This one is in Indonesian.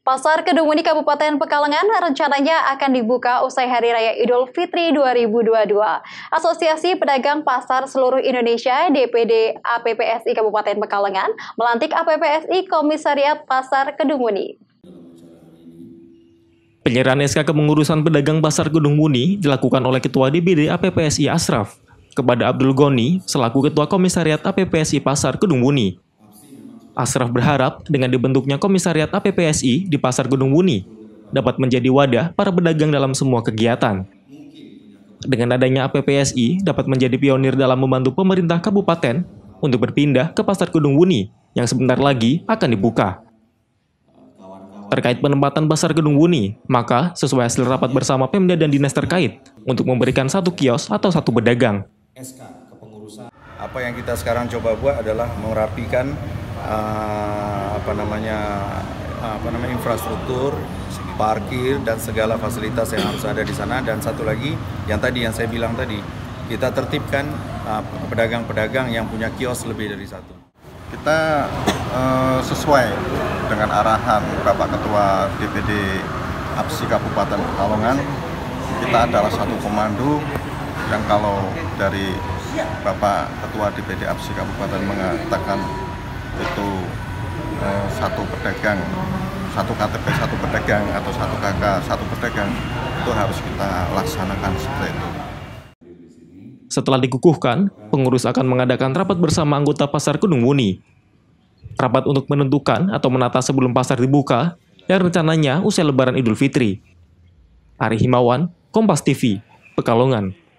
Pasar Kedungwuni Kabupaten Pekalongan rencananya akan dibuka usai Hari Raya Idul Fitri 2022. Asosiasi Pedagang Pasar Seluruh Indonesia (DPD) APPSI Kabupaten Pekalongan melantik APPSI Komisariat Pasar Kedungwuni. Penyerahan SK kepengurusan pedagang Pasar Kedungwuni dilakukan oleh Ketua DPD APPSI Ashraff kepada Abdul Ghoni selaku Ketua Komisariat APPSI Pasar Kedungwuni. Ashraff berharap dengan dibentuknya Komisariat APPSI di Pasar Kedungwuni dapat menjadi wadah para pedagang dalam semua kegiatan. Dengan adanya APPSI dapat menjadi pionir dalam membantu pemerintah kabupaten untuk berpindah ke Pasar Kedungwuni yang sebentar lagi akan dibuka. Terkait penempatan Pasar Kedungwuni, maka sesuai hasil rapat bersama Pemda dan dinas terkait untuk memberikan satu kios atau satu pedagang. Apa yang kita sekarang coba buat adalah merapikan infrastruktur, parkir dan segala fasilitas yang harus ada di sana, dan satu lagi yang saya bilang tadi kita tertibkan pedagang-pedagang yang punya kios lebih dari satu. Kita sesuai dengan arahan Bapak Ketua DPD APPSI Kabupaten Pekalongan, kita adalah satu komando yang kalau dari Bapak Ketua DPD APPSI Kabupaten mengatakan itu satu pedagang, satu KTP, satu pedagang, atau satu KK, satu pedagang, itu harus kita laksanakan seperti itu. Setelah dikukuhkan, pengurus akan mengadakan rapat bersama anggota Pasar Kedungwuni. Rapat untuk menentukan atau menata sebelum pasar dibuka, yang rencananya usai Lebaran Idul Fitri. Ari Himawan, Kompas TV, Pekalongan.